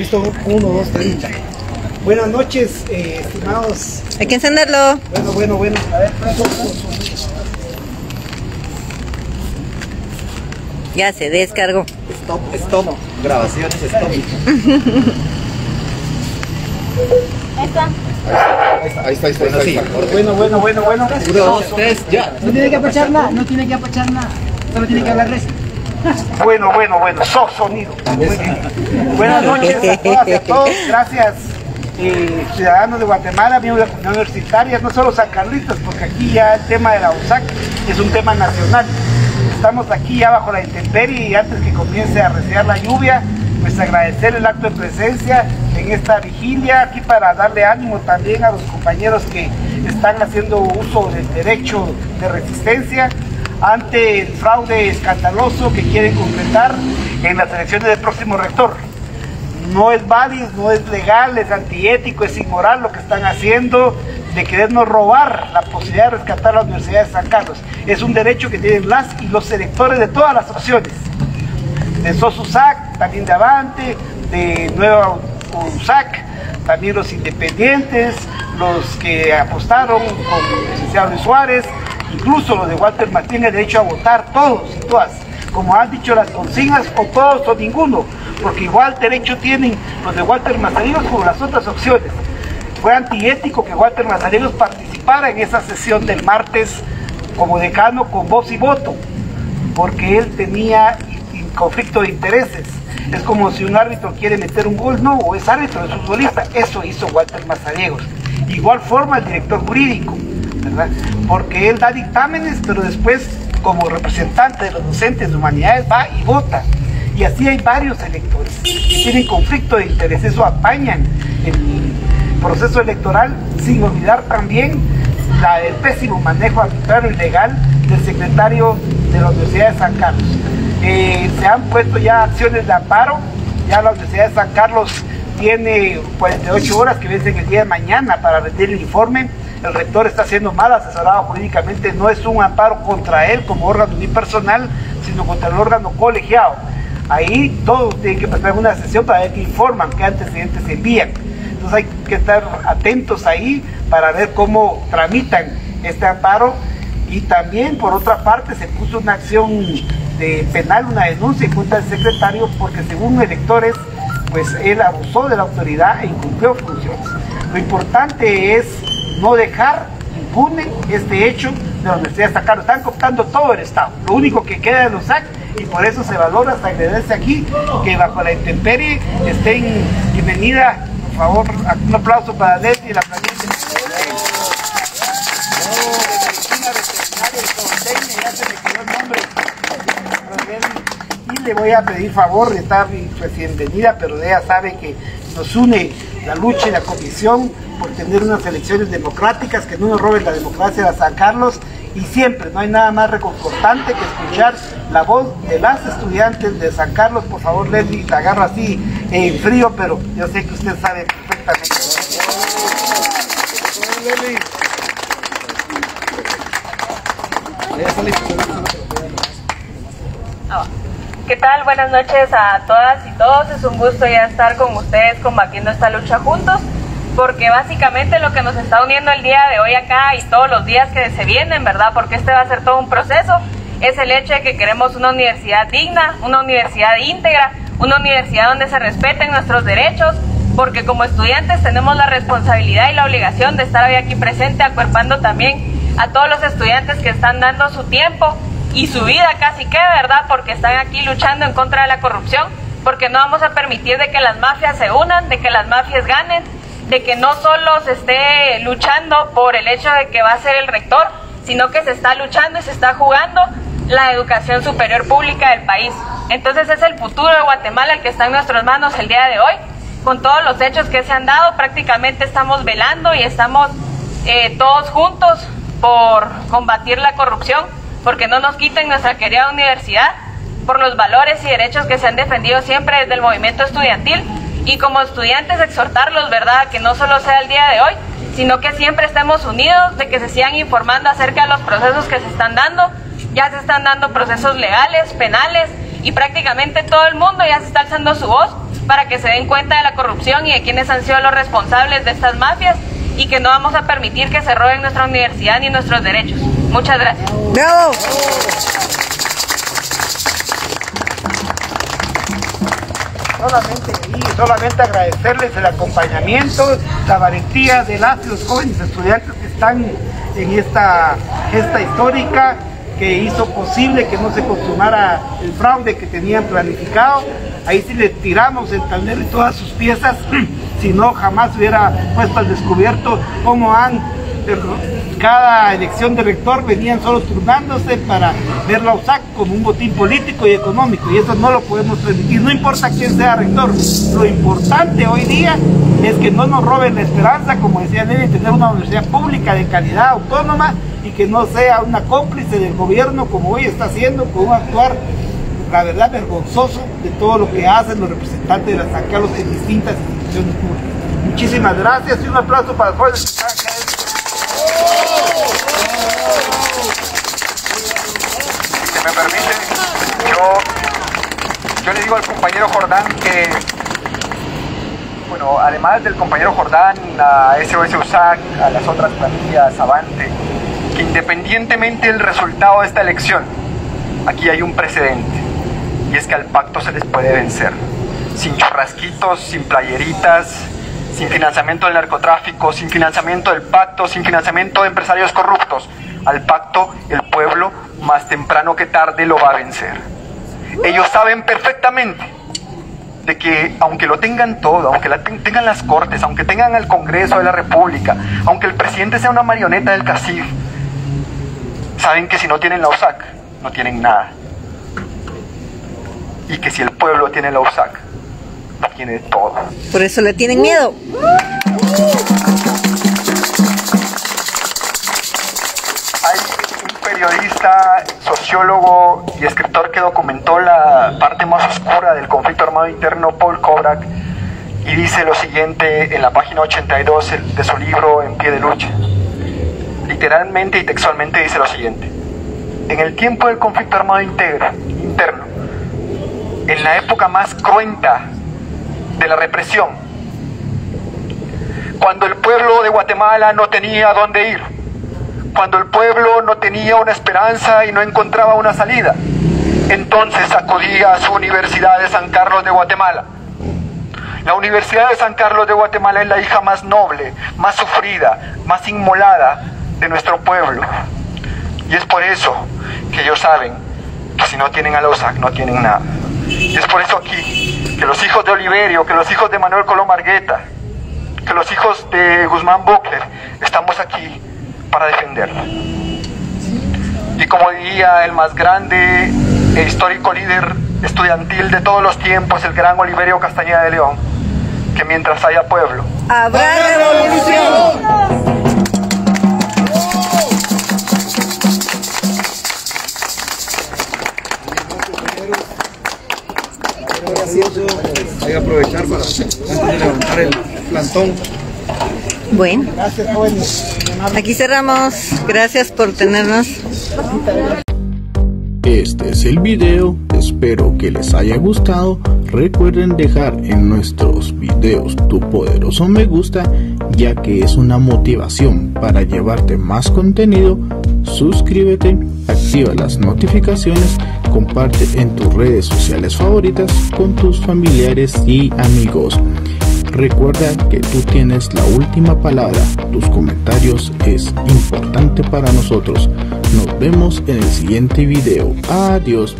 Listo, 1, 2, 3. Buenas noches, estimados. Hay que encenderlo. Bueno. A ver, ya se descargó. Stop. Grabaciones stop. Ahí está. Bueno. 1, 2, 3, ya. No tiene que apachar nada. Solo tiene que hablar recio. Bueno. Sonido. Buenas noches a todas y a todos. Gracias, ciudadanos de Guatemala, miembros de la comunidad universitaria, no solo sancarlistas, porque aquí ya el tema de la USAC es un tema nacional. Estamos aquí ya bajo la intemperie y antes que comience a reciar la lluvia, pues agradecer el acto de presencia en esta vigilia, aquí para darle ánimo también a los compañeros que están haciendo uso del derecho de resistencia ante el fraude escandaloso que quieren concretar en las elecciones del próximo rector. No es válido, no es legal, es antiético, es inmoral lo que están haciendo de querernos robar la posibilidad de rescatar la Universidad de San Carlos. Es un derecho que tienen las y los electores de todas las opciones, de SOS USAC, también de Avante, de Nueva USAC, también los independientes, los que apostaron con el licenciado Luis Suárez, incluso los de Walter Martín, el derecho a votar, todos y todas, como han dicho las consignas, o todos o ninguno, porque igual derecho tienen los de Walter Mazariegos como las otras opciones. Fue antiético que Walter Mazariegos participara en esa sesión del martes como decano con voz y voto, porque él tenía conflicto de intereses. Es como si un árbitro quiere meter un gol, no, o es árbitro, es futbolista. Eso hizo Walter Mazariegos. Igual forma el director jurídico, ¿verdad? Porque él da dictámenes, pero después, como representante de los docentes de humanidades, va y vota. Y así hay varios electores que tienen conflicto de interés, eso apañan el proceso electoral, sin olvidar también el pésimo manejo arbitrario y legal del secretario de la Universidad de San Carlos. Se han puesto ya acciones de amparo, ya la Universidad de San Carlos tiene 48 horas que vencen el día de mañana para rendir el informe. El rector está siendo mal asesorado jurídicamente, no es un amparo contra él como órgano unipersonal, sino contra el órgano colegiado. Ahí todos tienen que pasar una sesión para ver qué informan, qué antecedentes envían. Entonces hay que estar atentos ahí para ver cómo tramitan este amparo. Y también, por otra parte, se puso una acción de penal, una denuncia en contra del secretario, porque según electores, pues él abusó de la autoridad e incumplió funciones. Lo importante es no dejar impune este hecho de la Universidad de San Carlos. Están cooptando todo el Estado. Lo único que queda es los USAC, y por eso se valora, hasta agradecerse aquí, que bajo la intemperie estén. Bienvenida, por favor, un aplauso para Leslie y la planilla. Y le voy a pedir favor, está recién venida, pero ella sabe que nos une la lucha y la comisión por tener unas elecciones democráticas, que no nos roben la democracia de San Carlos. Y siempre, no hay nada más reconfortante que escuchar la voz de las estudiantes de San Carlos. Por favor, Leslie, te agarro así en frío, pero yo sé que usted sabe perfectamente. ¿Qué tal? Buenas noches a todas y todos. Es un gusto ya estar con ustedes combatiendo esta lucha juntos, porque básicamente lo que nos está uniendo el día de hoy acá y todos los días que se vienen, ¿verdad? Porque este va a ser todo un proceso, es el hecho de que queremos una universidad digna, una universidad íntegra, una universidad donde se respeten nuestros derechos, porque como estudiantes tenemos la responsabilidad y la obligación de estar hoy aquí presente, acuerpando también a todos los estudiantes que están dando su tiempo y su vida casi que, ¿verdad? Porque están aquí luchando en contra de la corrupción, porque no vamos a permitir de que las mafias se unan, de que las mafias ganen, de que no solo se esté luchando por el hecho de que va a ser el rector, sino que se está luchando y se está jugando la educación superior pública del país. Entonces es el futuro de Guatemala el que está en nuestras manos el día de hoy. Con todos los hechos que se han dado, prácticamente estamos velando y estamos todos juntos por combatir la corrupción, porque no nos quiten nuestra querida universidad, por los valores y derechos que se han defendido siempre desde el movimiento estudiantil. Y como estudiantes exhortarlos, ¿verdad?, que no solo sea el día de hoy, sino que siempre estemos unidos, de que se sigan informando acerca de los procesos que se están dando. Ya se están dando procesos legales, penales, y prácticamente todo el mundo ya se está alzando su voz para que se den cuenta de la corrupción y de quienes han sido los responsables de estas mafias, y que no vamos a permitir que se roben nuestra universidad ni nuestros derechos. Muchas gracias. ¡Bravo! Solamente agradecerles el acompañamiento, la valentía de las y los jóvenes estudiantes que están en esta gesta histórica que hizo posible que no se consumara el fraude que tenían planificado. Ahí sí le tiramos el tablero y todas sus piezas, si no jamás hubiera puesto al descubierto cómo han, cada elección de rector venían solos turnándose para ver la USAC como un botín político y económico, y eso no lo podemos permitir, no importa quién sea rector. Lo importante hoy día es que no nos roben la esperanza, como decía Nelly, tener una universidad pública de calidad, autónoma, y que no sea una cómplice del gobierno como hoy está haciendo, con un actuar, la verdad, vergonzoso de todo lo que hacen los representantes de la San Carlos en distintas instituciones públicas. Muchísimas gracias y un aplauso para todos los que están acá. Si me permiten, yo le digo al compañero Jordán que, bueno, además del compañero Jordán, a SOS USAC, a las otras plantillas, Avante, que independientemente del resultado de esta elección, aquí hay un precedente, y es que al pacto se les puede vencer, sin churrasquitos, sin playeritas, sin financiamiento del narcotráfico, sin financiamiento del pacto, sin financiamiento de empresarios corruptos. Al pacto, el pueblo, más temprano que tarde, lo va a vencer. Ellos saben perfectamente de que, aunque lo tengan todo, aunque tengan las Cortes, aunque tengan el Congreso de la República, aunque el presidente sea una marioneta del CACIF, saben que si no tienen la USAC, no tienen nada. Y que si el pueblo tiene la USAC, tiene todo. Por eso le tienen miedo. Hay un periodista, sociólogo y escritor que documentó la parte más oscura del conflicto armado interno, Paul Kobrak, y dice lo siguiente en la página 82 de su libro En Pie de Lucha. Literalmente y textualmente dice lo siguiente: en el tiempo del conflicto armado interno, en la época más cruenta de la represión, cuando el pueblo de Guatemala no tenía dónde ir, cuando el pueblo no tenía una esperanza y no encontraba una salida, entonces acudía a su Universidad de San Carlos de Guatemala. La Universidad de San Carlos de Guatemala es la hija más noble, más sufrida, más inmolada de nuestro pueblo, y es por eso que ellos saben que si no tienen a la USAC no tienen nada. Y es por eso aquí que los hijos de Oliverio, que los hijos de Manuel Colomar Guetta, que los hijos de Guzmán Buckler, estamos aquí para defenderla. Y como diría el más grande e histórico líder estudiantil de todos los tiempos, el gran Oliverio Castañeda de León, que mientras haya pueblo, ¡habrá revolución! Hay que aprovechar para antes de levantar el plantón. Bueno, gracias, jóvenes. Aquí cerramos. Gracias por tenernos. Este es el video. Espero que les haya gustado. Recuerden dejar en nuestros videos tu poderoso me gusta, ya que es una motivación para llevarte más contenido. Suscríbete, activa las notificaciones, comparte en tus redes sociales favoritas con tus familiares y amigos. Recuerda que tú tienes la última palabra, tus comentarios es importante para nosotros. Nos vemos en el siguiente video. Adiós.